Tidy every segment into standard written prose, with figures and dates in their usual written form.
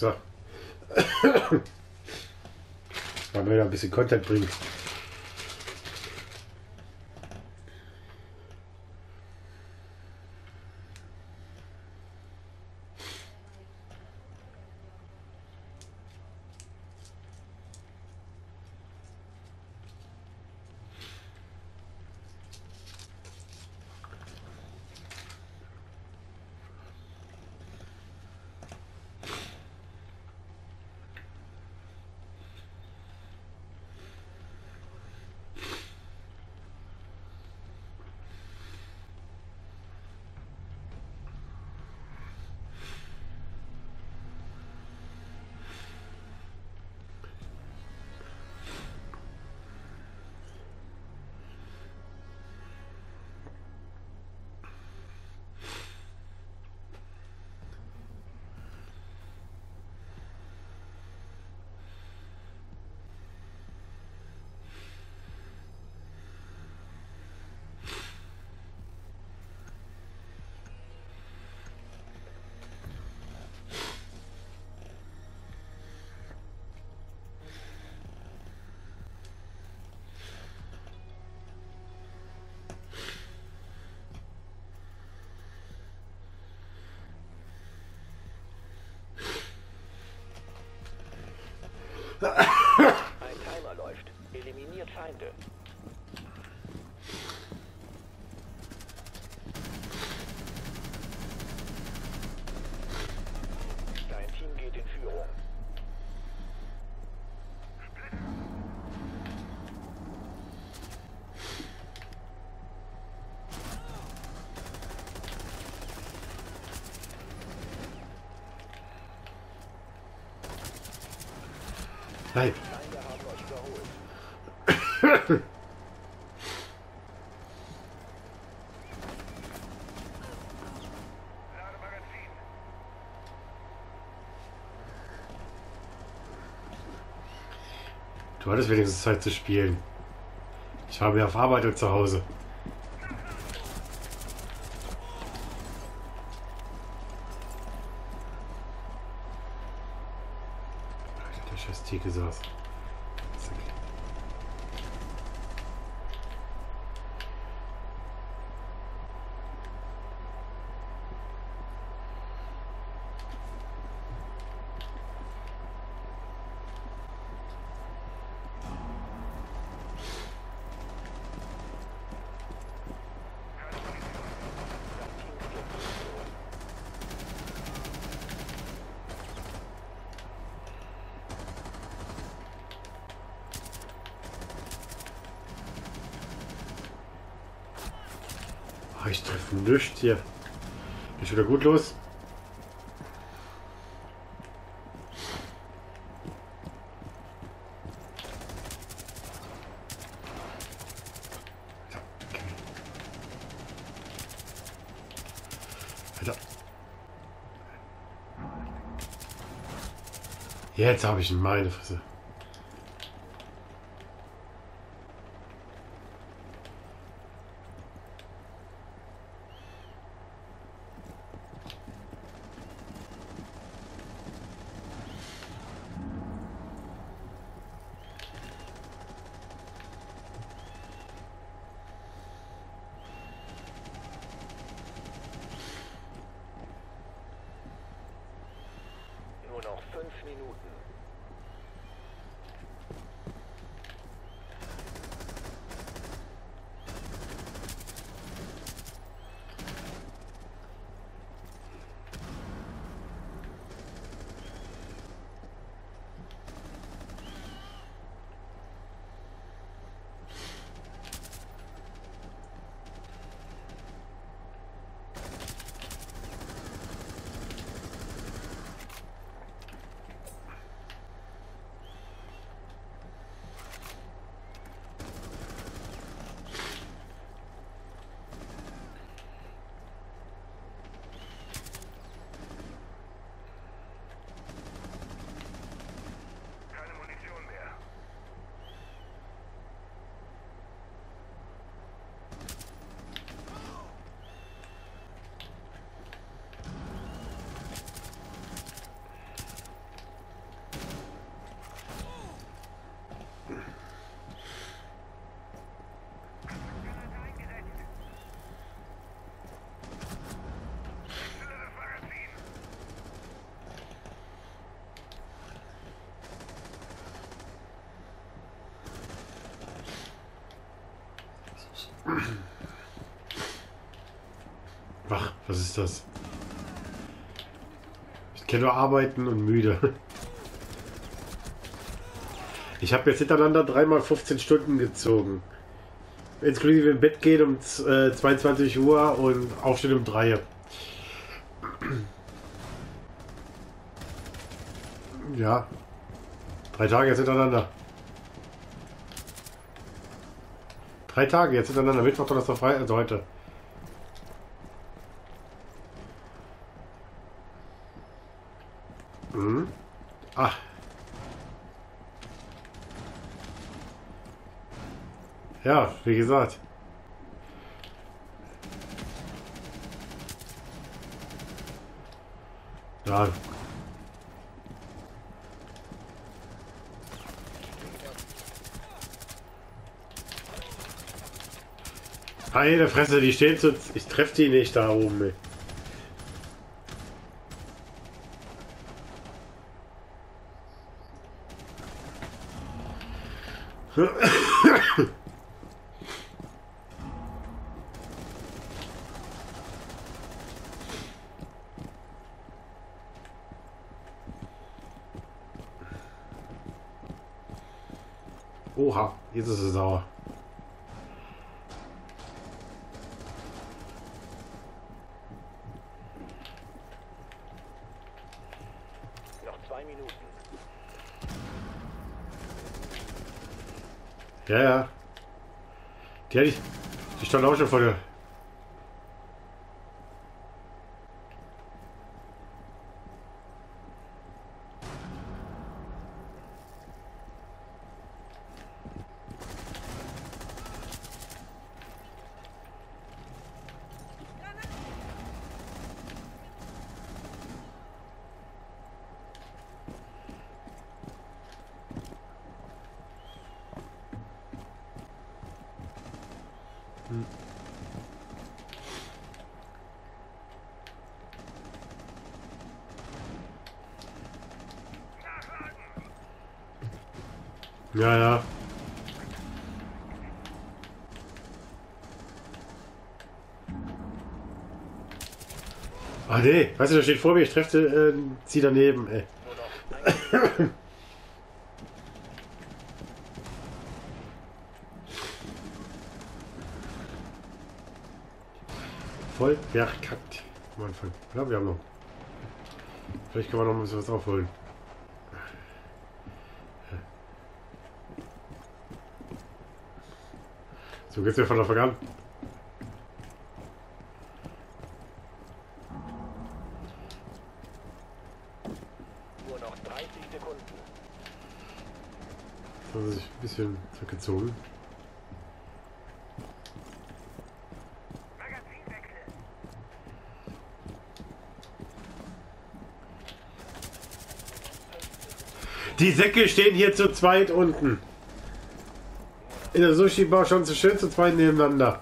So. Weil wir da ein bisschen Content bringen. Ein Timer läuft. Eliminiert Feinde. Dein Team geht in Führung. Hi. Du hattest wenigstens Zeit zu spielen. Ich habe ja auf Arbeit und zu Hause. Theke saß. Ich treffe nichts hier. Ist wieder gut los. Alter. Jetzt habe ich ihn, meine Fresse. Noch 5 Minuten. Ach, was ist das? Ich kenne nur arbeiten und müde. Ich habe jetzt hintereinander dreimal 15 Stunden gezogen. Inklusive im Bett gehen um 22 Uhr und aufstehen um 3 Uhr. Ja. 3 Tage jetzt hintereinander. 3 Tage jetzt hintereinander. Mittwoch, Donnerstag, Freitag, also heute. Mhm. Ach. Ja, wie gesagt. Ja. Eine Fresse, die stehen zu... Ich treffe die nicht da oben. Ey. Oha, jetzt ist sie sauer. Ja, ja. Die hätte ich. Die stand auch schon vor der. Ja, ja. Ah, nee. Weißt du, da steht vor mir, ich treffe sie daneben, ey. Voll verkackt am Anfang. Ja, wir haben noch. Vielleicht können wir noch ein bisschen was aufholen. So geht's mir von Anfang an. Nur noch 30 Sekunden. Jetzt haben sie sich ein bisschen zurückgezogen. Die Säcke stehen hier zu zweit unten. In der Sushi-Bar schon so schön zu zweit nebeneinander.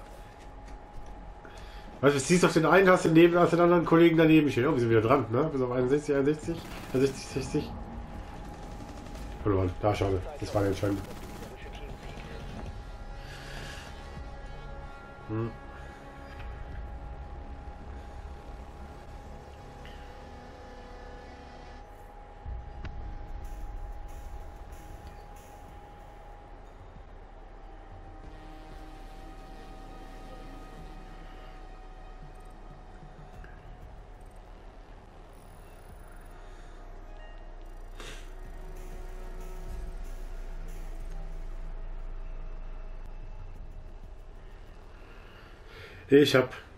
Weißt du, siehst auf den einen, hast du neben, hast den anderen Kollegen daneben stehen. Oh, wir sind wieder dran, ne? Bis auf 61, 61, 60, 60. Verloren, da schade. Das war eine Entscheidung. Hm. Ich hab...